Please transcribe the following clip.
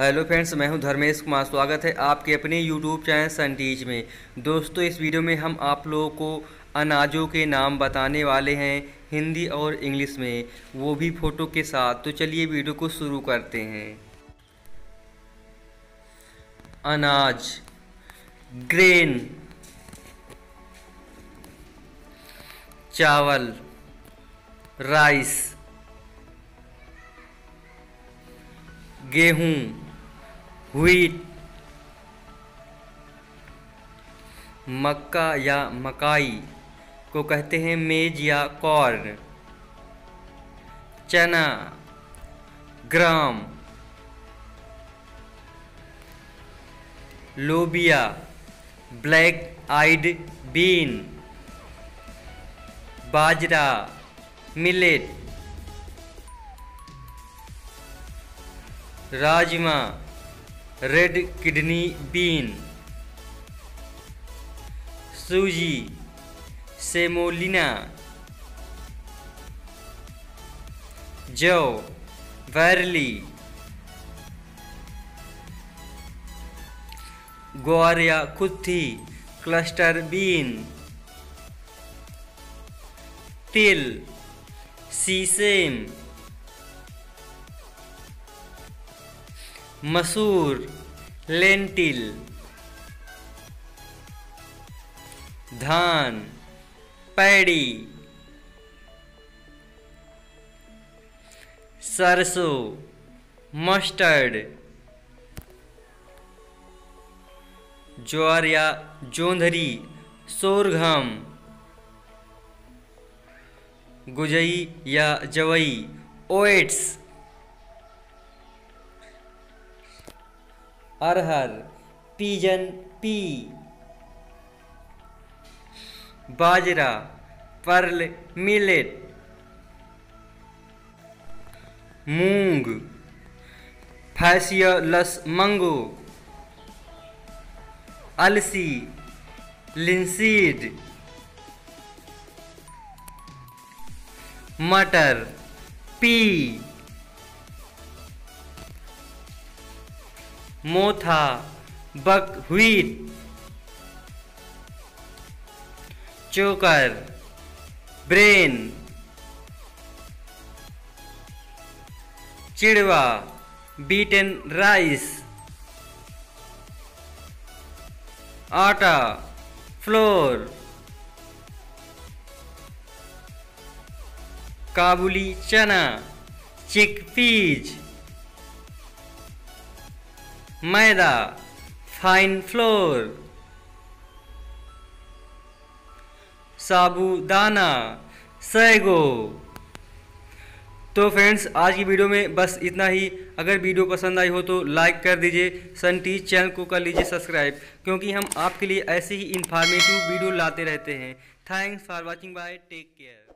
Hello friends, मैं हूं धर्मेश कुमार। स्वागत है आपके अपने यूट्यूब चैनल सन टीच में। दोस्तों, इस वीडियो में हम आप लोगों को अनाजों के नाम बताने वाले हैं हिंदी और इंग्लिश में, वो भी फ़ोटो के साथ। तो चलिए वीडियो को शुरू करते हैं। अनाज, ग्रेन, चावल, राइस, गेहूँ, व्हीट, मक्का या मकाई को कहते हैं मेज या कॉर्न, चना, ग्राम, लोबिया, ब्लैक आइड बीन, बाजरा, मिलेट, राजमा, रेड किडनी बीन, सूजी, सेमोलिना, जौ, बार्ली, ग्वार या कुत्थी, क्लस्टर बीन, तिल, सीसेम, मसूर, लेंटिल, धान, पैडी, सरसों, मस्टर्ड, ज्वार या जोधरी, सोरघम, गुजई या जवई, ओएट्स, अरहर, पीजन पी, बाजरा, पर्ल मिलेट, मूंग, फैसियलस मंगो, अलसी, लिनसीड, मटर, पी, मोथा, बकव्हीट, चोकर, ब्रेन, चिड़वा, बीटन राइस, आटा, फ्लोर, काबुली चना, चिकपीज, मैदा, फाइन फ्लोर, साबूदाना, सैगो। तो फ्रेंड्स, आज की वीडियो में बस इतना ही। अगर वीडियो पसंद आई हो तो लाइक कर दीजिए, सन टीच चैनल को कर लीजिए सब्सक्राइब, क्योंकि हम आपके लिए ऐसे ही इंफॉर्मेटिव वीडियो लाते रहते हैं। Thanks for watching, bye, take care.